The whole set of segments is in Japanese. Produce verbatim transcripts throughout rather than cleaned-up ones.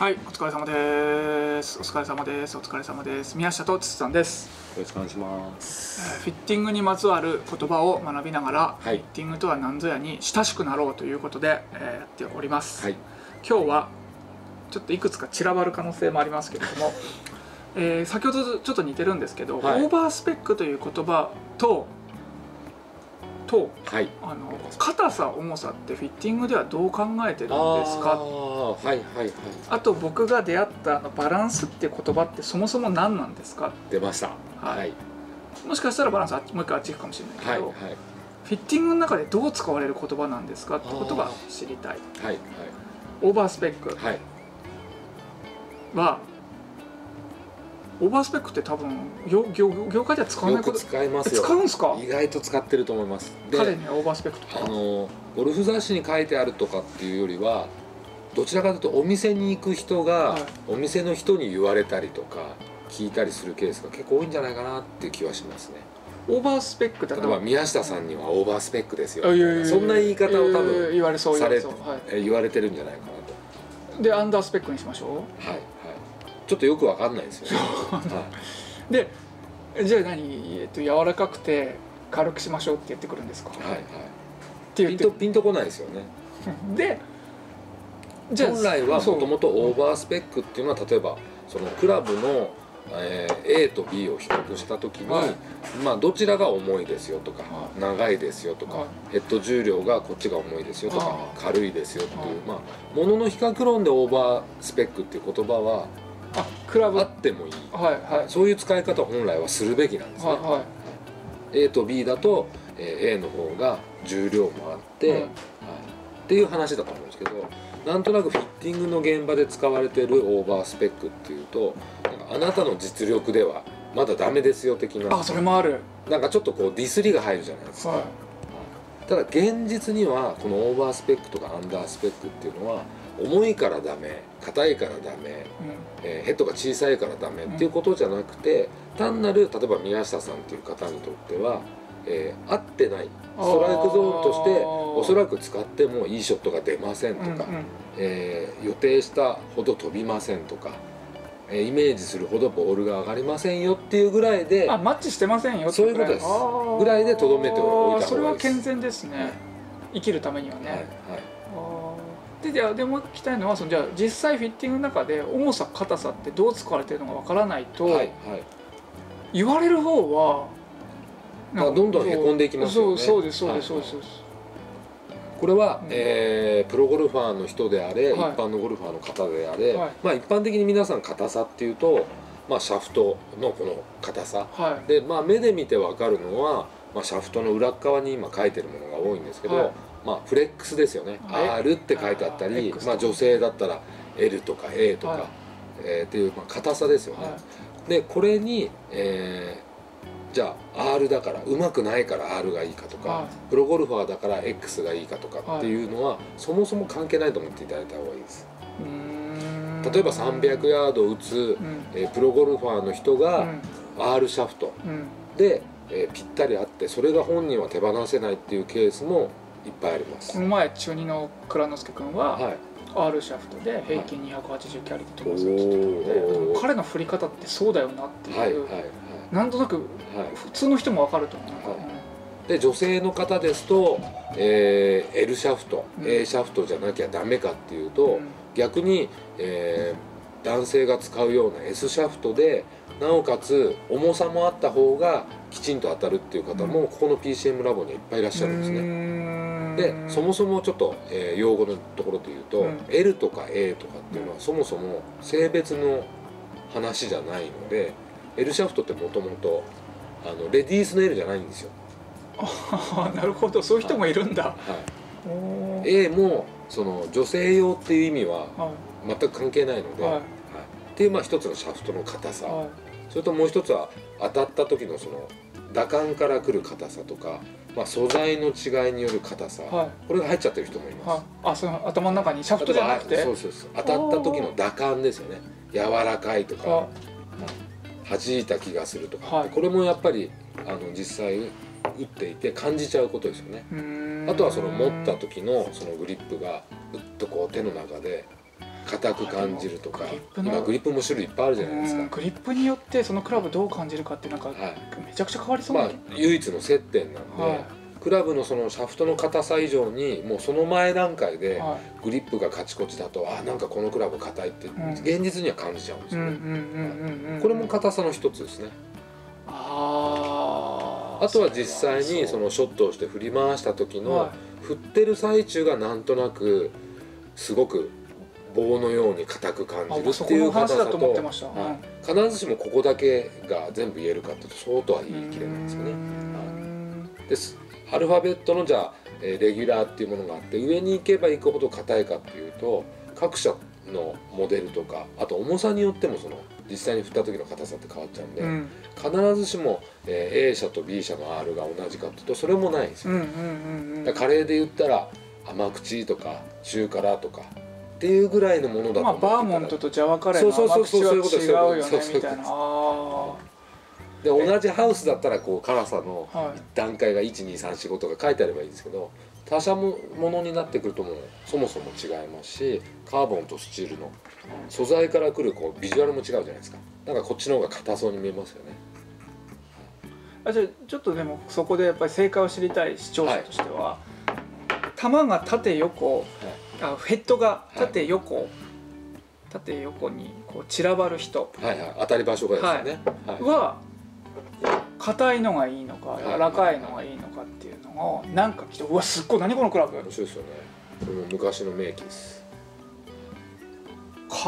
はい、お疲れ様です。お疲れ様です。お疲れ様です。宮下とつつさんです。よろしくお願いします。フィッティングにまつわる言葉を学びながら、はい、フィッティングとは何ぞやに親しくなろうということで、えー、やっております。はい、今日はちょっといくつか散らばる可能性もありますけれども、えー、先ほどとちょっと似てるんですけど、はい、オーバースペックという言葉とと、はい、あの硬さ重さってフィッティングではどう考えてるんですか。はいはいはい。あと僕が出会ったバランスって言葉ってそもそも何なんですか。出ました。はい。はい、もしかしたらバランスもう一回あっち行くかもしれないけど、はいはい、フィッティングの中でどう使われる言葉なんですかってことが知りたい。はいはい。オーバースペックは、はい、オーバースペックって多分 業, 業, 業界では使わないこと。よく使いますよ。使うんですか。意外と使ってると思います。彼にはオーバースペックとか、あのゴルフ雑誌に書いてあるとかっていうよりは、どちらかというとお店に行く人が、はい、お店の人に言われたりとか聞いたりするケースが結構多いんじゃないかなっていう気はしますね。オーバースペックだと、例えば宮下さんにはオーバースペックですよみたいな、そんな言い方を多分言われそうされ言われてるんじゃないかなと。でアンダースペックにしましょう。はい、ちょっとよくわかんないですよね。はい、で、じゃあ何、えっと、柔らかくて軽くしましょうって言ってくるんですか。はいはい。って言ってピンとピンとこないですよね。で、じゃあ本来はもともとオーバースペックっていうのは、例えばそのクラブの、えー、A と B を比較したときに、はい、まあどちらが重いですよとか、はい、長いですよとか、はい、ヘッド重量がこっちが重いですよとか、はい、軽いですよっていう、はい、まあものの比較論でオーバースペックっていう言葉は。あ、クラブあってもいい、はいはい、そういう使い方を本来はするべきなんですね。はいはい、A と B だと、えー、A の方が重量もあって、はいはい、っていう話だと思うんですけど、なんとなくフィッティングの現場で使われてるオーバースペックっていうと、なんかあなたの実力ではまだダメですよ的な、あ、それもある、なんかちょっとこうディスりが入るじゃないですか。はい、ただ現実にはこのオーバースペックとかアンダースペックっていうのは、重いからダメ、硬いからダメ、うん、えー、ヘッドが小さいからダメっていうことじゃなくて、うん、単なる例えば宮下さんっていう方にとっては、えー、合ってないストライクゾーンとしておそらく使ってもいいショットが出ませんとか、うんうん、えー、予定したほど飛びませんとか、えー、イメージするほどボールが上がりませんよっていうぐらいで、あ、マッチしてませんよっていうぐらい、そういうことですぐらいでとどめておいた方がいいです。それは健全ですね、はい、生きるためにはね。はいはい。で、じゃあでも聞きたいのは、そのじゃあ実際フィッティングの中で重さ硬さってどう使われてるのかわからないと、はいはい、言われる方はなんかどんどんへこんでいきますよね。そうですそうですそうです。これは、うん、えー、プロゴルファーの人であれ、はい、一般のゴルファーの方であれ、はい、まあ一般的に皆さん硬さっていうと、まあシャフトのこの硬さ、はい、で、まあ目で見てわかるのは、まあシャフトの裏側に今書いてるものが多いんですけど。はい、まあフレックスですよね。R って書いてあったり、まあ女性だったら エル とか エー とかえっていうまあ硬さですよね。でこれにえじゃあ アール だからうまくないから アール がいいかとか、プロゴルファーだから エックス がいいかとかっていうのはそもそも関係ないと思っていただいた方がいいです。例えばさんびゃくヤード打つプロゴルファーの人が アール シャフトでぴったりあって、それが本人は手放せないっていうケースもいっぱいあります。この前中にの倉之介君は、はい、アール シャフトで平均にひゃくはちじゅうキャリーで飛ばすって言ってたので、彼の振り方ってそうだよなっていう、なんとなく普通の人も分かると思う、はいはい、で女性の方ですと、えー、エル シャフト、うん、エー シャフトじゃなきゃダメかっていうと、うん、逆に、えー、男性が使うような エス シャフトでなおかつ重さもあった方がきちんと当たるっていう方も、うん、ここの ピーシーエム ラボにはいっぱいいらっしゃるんですね。でそもそもちょっと、えー、用語のところで言うと、うん、エル とか エー とかっていうのはそもそも性別の話じゃないので、 エル シャフトってもともとあのレディースの エル じゃないんですよ。ああ、なるほど、そういう人もいるんだ。はい、A もその女性用っていう意味は全く関係ないので、はいはい、っていうまあ一つのシャフトの硬さ、はい、それともう一つは当たった時のその打感からくる硬さとか。まあ素材の違いによる硬さ、はい、これが入っちゃってる人もいます。あ、その頭の中にシャフトじゃなくて、そうそうそう、当たった時の打感ですよね。柔らかいとか、弾いた気がするとか、はい、これもやっぱりあの実際打っていて感じちゃうことですよね。あとはその持った時のそのグリップがうっとこう手の中で硬く感じるとか、今グリップも種類いっぱいあるじゃないですか。グリップによってそのクラブどう感じるかってなんかめちゃくちゃ変わりそうな、まあ唯一の接点なんで、はい、クラブのそのシャフトの硬さ以上にもうその前段階でグリップがカチコチだと、あ、なんかこのクラブ硬いって現実には感じちゃうんですよね。これも硬さの一つですね。ああ、あとは実際にそのショットをして振り回した時の振ってる最中がなんとなくすごく棒のように硬く感じるっていう硬さと、必ずしもここだけが全部言えるかっていうとそうとは言い切れないんですよね。ですアルファベットのじゃあレギュラーっていうものがあって、上に行けば行くほど硬いかっていうと、各社のモデルとかあと重さによってもその実際に振った時の硬さって変わっちゃうんで、うん、必ずしも A 社と B 社の アール が同じかっていうとそれもないんですよ。カレーで言ったら甘口とか中辛とかっていうぐらいのものだと思ってたら、まあバーモントとジャワカレーの甘口は違うよねみたいな。で同じハウスだったらこう辛さの段階がいちにさんしごとか書いてあればいいんですけど、他社ものになってくるともうそもそも違いますし、カーボンとスチールの素材からくるこうビジュアルも違うじゃないですか。なんかこっちの方が硬そうに見えますよね。あ、じゃあちょっとでもそこでやっぱり正解を知りたい視聴者としては、はい、玉が縦横、はい、あヘッドが縦横、はい、縦横にこう散らばる人、はいはい、当たり場所がですね、はい、は硬いのがいいのか柔らかいのがいいのかっていうのをなんか来て、うわすっごい何このクラブ面白いですよね。これも昔の名機です。か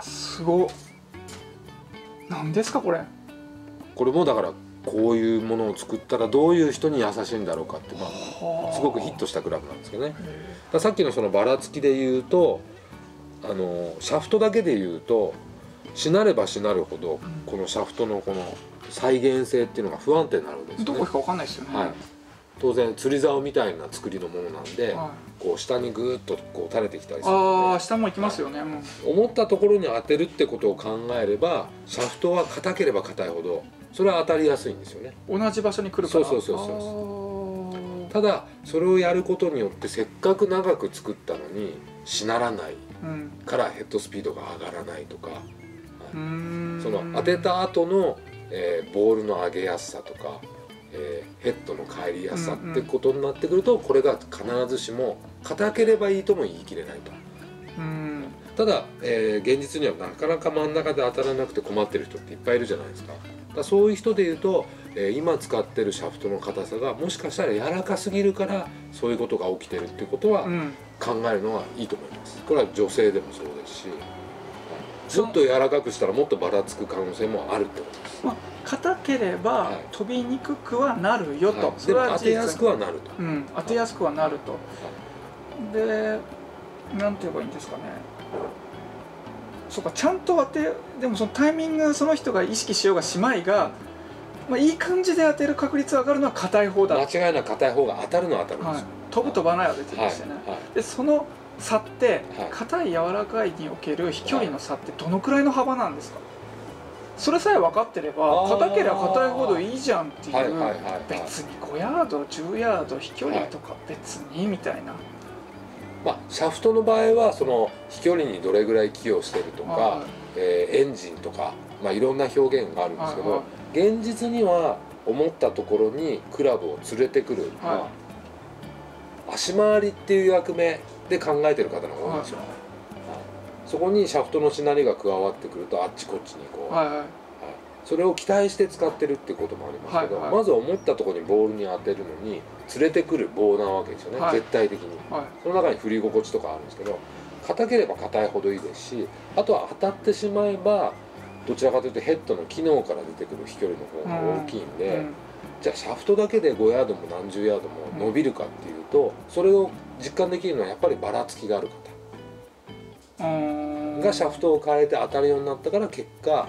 あ、すごっ。何ですかこれ。これもだからこういうものを作ったらどういう人に優しいんだろうかって、まあ、すごくヒットしたクラブなんですけどね。ださっきのそのばらつきで言うと、あのシャフトだけで言うとしなればしなるほど、うん、このシャフトのこの再現性っていうのが不安定になるわけですね。どこかわかんないですよね、はい、当然釣り竿みたいな作りのものなんで、はい、こう下にぐーっとこう垂れてきたりするので、ああ下も行きますよね、はい、思ったところに当てるってことを考えればシャフトは硬ければ硬いほどそれは当たりやすいんですよね。同じ場所に来るから。そうそうそうそう。ただそれをやることによってせっかく長く作ったのにしならないからヘッドスピードが上がらないとか、うん、はい、その当てた後のえー、ボールの上げやすさとか、えー、ヘッドの返りやすさってことになってくると、うん、うん、これが必ずしも硬ければいいとも言い切れないと。うん、ただ、えー、現実にはなかなか真ん中で当たらなくて困ってる人っていっぱいいるじゃないですか。だそういう人でいうと、えー、今使ってるシャフトの硬さがもしかしたら柔らかすぎるからそういうことが起きてるっていうことは考えるのはいいと思います。これは女性でもそうですし、ちょっと柔らかくしたらもっとばらつく可能性もあるってことです。まあ、硬ければ飛びにくくはなるよと、はい、それは当てやすくはなると、うん、当てやすくはなると、はい、で何て言えばいいんですかね。そうか、ちゃんと当て、でもそのタイミングその人が意識しようがしまいが、まあ、いい感じで当てる確率上がるのは硬い方だ。間違いなく硬い方が当たるのは当たるんですよ、はい、飛ぶ飛ばないは別にしてね、はいはい、でその差って硬い柔らかいにおける飛距離の差ってどのくらいの幅なんですか。それさえ分かってれば硬ければ硬いほどいいじゃんっていう、別にごヤードじゅうヤード飛距離とか別にみたいな、はい、まあシャフトの場合はその飛距離にどれぐらい寄与してるとか、はい、えー、エンジンとか、まあ、いろんな表現があるんですけど、はい、はい、現実には思ったところにクラブを連れてくる、はい、まあ、足回りっていう役目で考えてる方の方が多いんですよ。そこにシャフトのしなりが加わってくるとあっちこっちにこう、はい、はいはい、それを期待して使ってるってこともありますけど、はい、はい、まず思ったところにボールに当てるのに連れてくる棒なわけですよね、はい、絶対的に、はい、その中に振り心地とかあるんですけど、硬ければ硬いほどいいですし、あとは当たってしまえばどちらかというとヘッドの機能から出てくる飛距離の方が大きいんで、うん、じゃあシャフトだけでごヤードも何十ヤードも伸びるかっていうと、それを実感できるのはやっぱりばらつきがある方がシャフトを変えて当たるようになったから、結果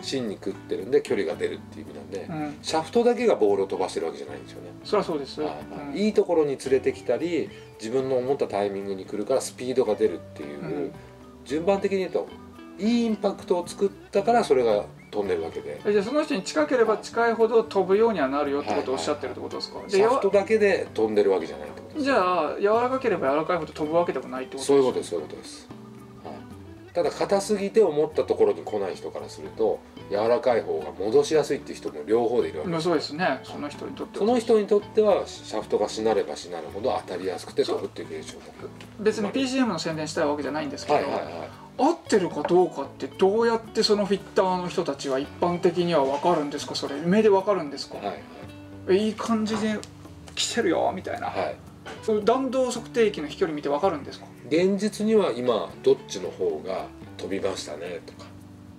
芯に食ってるんで距離が出るっていう意味なんで、うん、シャフトだけがボールを飛ばしてるわけじゃないんですよね。そりゃそうです、うん、いいところに連れてきたり自分の思ったタイミングに来るからスピードが出るっていう、うん、順番的に言うといいインパクトを作ったからそれが飛んでるわけで、じゃあその人に近ければ近いほど飛ぶようにはなるよってことをおっしゃってるってことですか。シャフトだけで飛んでるわけじゃないってことです。じゃあ柔らかければ柔らかいほど飛ぶわけでもないってことですか。そういうことです、そういうことです。ただ硬すぎて思ったところに来ない人からすると柔らかい方が戻しやすいっていう人も両方でいるわけです。そうですね。その人にとってはその人にとってはシャフトがしなればしなるほど当たりやすくて飛ぶっていう現象も別に ピーシーエム の宣伝したいわけじゃないんですけど、合ってるかどうかってどうやってそのフィッターの人たちは一般的には分かるんですか？それ目で分かるんですか？はいはい、いい感じで来てるよみたいな、はい、弾道測定器の飛距離見て分かるんですか？現実には今どっちの方が飛びましたねとか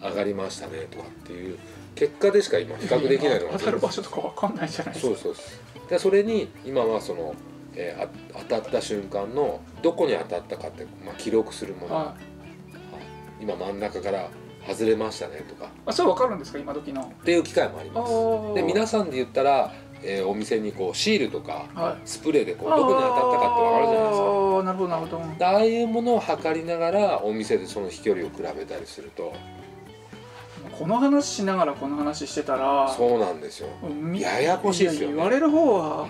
上がりましたねとかっていう結果でしか今比較できないのが、当たる場所とか分かんないじゃないですか。そうそうそう。でそれに今はその、えー、当たった瞬間のどこに当たったかって、まあ、記録するもの、はい、今真ん中から外れましたねとか、あ、それ分かるんですか今時のっていう機会もあります。で皆さんで言ったらえー、お店にこうシールとかスプレーでこう、はい、どこに当たったかって分かるじゃないですか。ああ、なるほどなるほど。ああいうものを測りながらお店でその飛距離を比べたりすると、この話しながらこの話してたらそうなんですよ、ややこしいですよね。言われる方は、は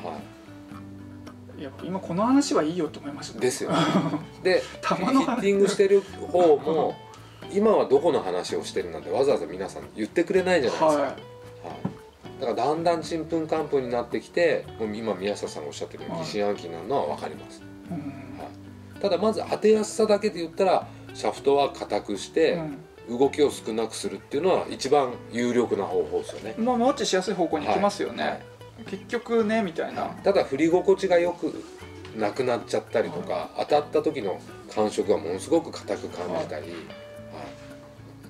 い、やっぱ今この話はいいよって思いますね。ですよね。でヒッティングしてる方も今はどこの話をしてるなんてわざわざ皆さん言ってくれないじゃないですか。はいはい、だからだんだんちんぷんかんぷんになってきて、もう今宮下さんがおっしゃってるように疑心暗鬼になるのは分かります、はい、ただまず当てやすさだけで言ったらシャフトは硬くして動きを少なくするっていうのは一番有力な方法ですよね。まあマッチしやすい方向に行きますよね、はいはい、結局ねみたいな。ただ振り心地がよくなくなっちゃったりとか、はい、当たった時の感触がものすごく硬く感じたり、はい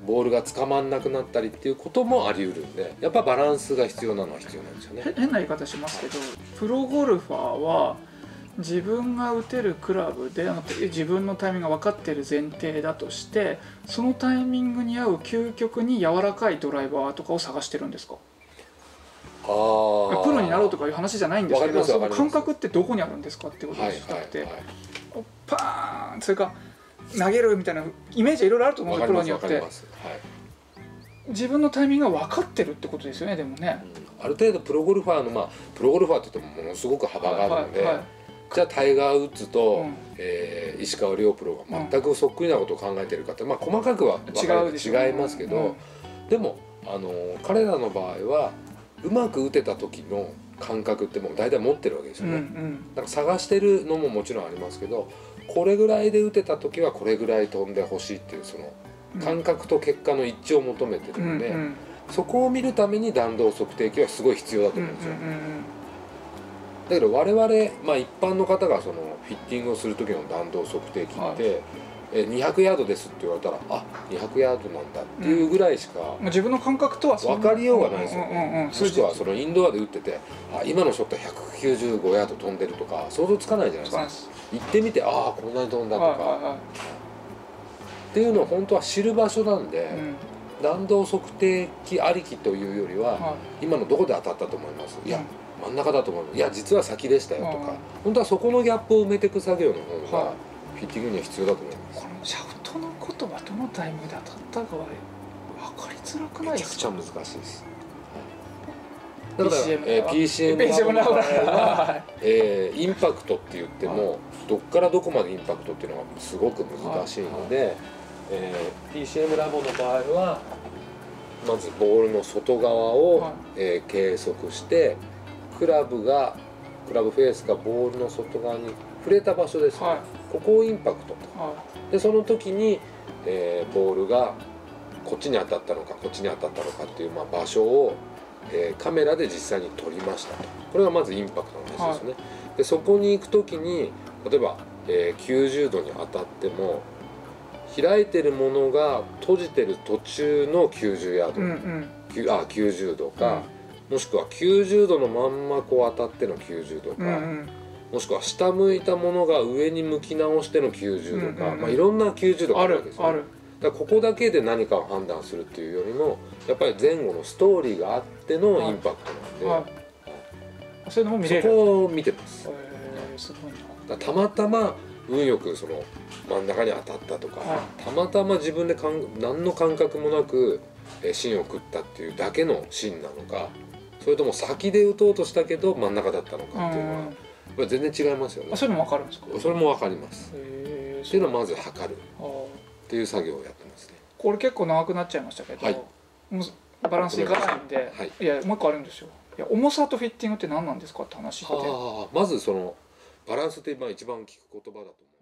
ボールが捕まんなくなったりっていうこともあり得るんで、やっぱバランスが必要なのは必要なんですよね。変な言い方しますけど、プロゴルファーは自分が打てるクラブで自分のタイミングが分かってる前提だとして、そのタイミングに合う究極に柔らかいドライバーとかを探してるんですか？あー、プロになろうとかいう話じゃないんですけど、その感覚ってどこにあるんですかってことをしたくて、パーンそれか投げるみたいなイメージはいろいろあると思うんで、プロによって、はい、自分のタイミングが分かってるってことですよね。でもね、うん、ある程度プロゴルファーの、まあプロゴルファーって言ってもものすごく幅があるので、じゃあタイガー・ウッズと、うん、えー、石川遼プロが全くそっくりなことを考えてるかって、まあ、細かくは分かる違いますけど、うん、でもあの彼らの場合はうまく打てた時の感覚ってもう大体持ってるわけですよね。うんうん、だから探してるのももちろんありますけど、これぐらいで打てた時はこれぐらい飛んでほしいっていうその感覚と結果の一致を求めてるので、うんうん、そこを見るために弾道測定器はすごい必要だと思うんですよ。だけど我々、まあ、一般の方がそのフィッティングをする時の弾道測定器って、はい、えにひゃくヤードですって言われたら、あ、にひゃくヤードなんだっていうぐらいしか自分の感覚とは分かりようがないですよね。もしくはそのインドアで打ってて、あ、今のショットひゃくきゅうじゅうごヤード飛んでるとか想像つかないじゃないですか。行ってみて、ああこんなに飛んだとかっていうのを本当は知る場所なんで、うん、弾道測定器ありきというよりは、はい、今のどこで当たったと思います、うん、いや真ん中だと思います、いや実は先でしたよとか、うん、本当はそこのギャップを埋めていく作業の方が、はい、フィッティングには必要だと思います。このシャフトのことはどのタイムで当たったかは分かりづらくないですか？めちゃくちゃ難しいです。だから、えー、ピーシーエム の場合は、えー、インパクトって言ってもどっからどこまでインパクトっていうのがすごく難しいので、えー、ピーシーエム ラボの場合はまずボールの外側を、えー、計測して、クラブがクラブフェースがボールの外側に触れた場所ですね、はい、ここをインパクトと、はい、でその時に、えー、ボールがこっちに当たったのかこっちに当たったのかっていう、まあ、場所を、えー、カメラで実際に撮りましたと。これがまずインパクトの話ですね、はい、でそこに行く時に例えば、えー、きゅうじゅうどに当たっても開いてるものが閉じてる途中のきゅうじゅうヤード、うんうん、あきゅうじゅうどか、うん、もしくはきゅうじゅうどのまんまこう当たってのきゅうじゅうどか、うん、うんもしくは下向いたものが上に向き直してのきゅうじゅうどか、まあいろんなきゅうじゅうどがあるわけですよね。だからここだけで何かを判断するっていうよりもやっぱり前後のストーリーがあってのインパクトなんで、そこを見てます。たまたま運よくその真ん中に当たったとか、たまたま自分で何の感覚もなく芯を食ったっていうだけの芯なのか、それとも先で打とうとしたけど真ん中だったのかっていうのは全然違いますよね。それも分かるんですか？それも分かります。っていうのはまず測る。っていう作業をやってますね。これ結構長くなっちゃいましたけど、はい、バランスいかないんで、はい、いやもう一個あるんですよ。いや重さとフィッティングって何なんですかって話して、まずそのバランスって今一番聞く言葉だと思う。